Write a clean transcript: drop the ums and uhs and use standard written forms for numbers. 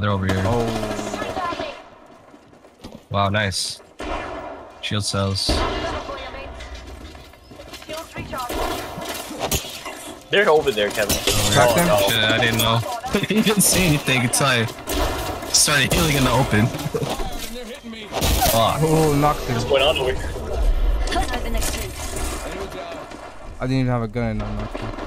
They're over here. Oh. Wow, nice. Shield cells. They're over there, Kevin. Oh, yeah. Oh, shit, I didn't know. You didn't see anything until I started healing in the open. Fuck. Oh, knocked him. What's going on over here? I didn't even have a gun. I knocked him.